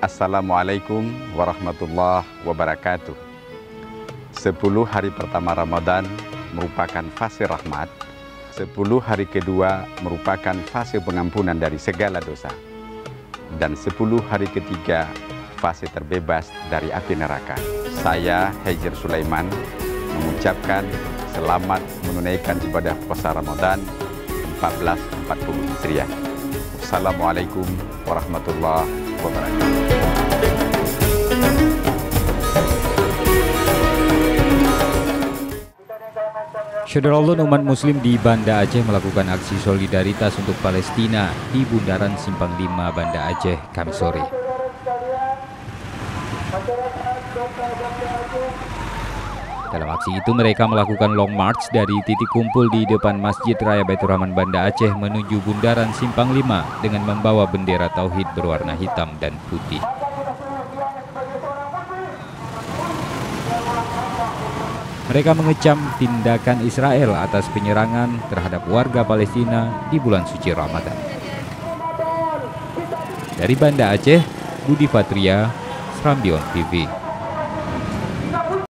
Assalamualaikum warahmatullahi wabarakatuh. 10 hari pertama Ramadan merupakan fase rahmat. 10 hari kedua merupakan fase pengampunan dari segala dosa. Dan 10 hari ketiga fase terbebas dari api neraka. Saya Hajar Sulaiman mengucapkan selamat menunaikan ibadah puasa Ramadan 1440 Hijriah. Wassalamualaikum warahmatullahi wabarakatuh. Syederallah, umat muslim di Banda Aceh melakukan aksi solidaritas untuk Palestina di Bundaran Simpang Lima, Banda Aceh, Kamis sore. Dalam aksi itu mereka melakukan long march dari titik kumpul di depan Masjid Raya Baiturrahman Banda Aceh menuju Bundaran Simpang Lima dengan membawa bendera tauhid berwarna hitam dan putih. Mereka mengecam tindakan Israel atas penyerangan terhadap warga Palestina di bulan suci Ramadhan. Dari Banda Aceh, Budi Fatria, Serambi TV.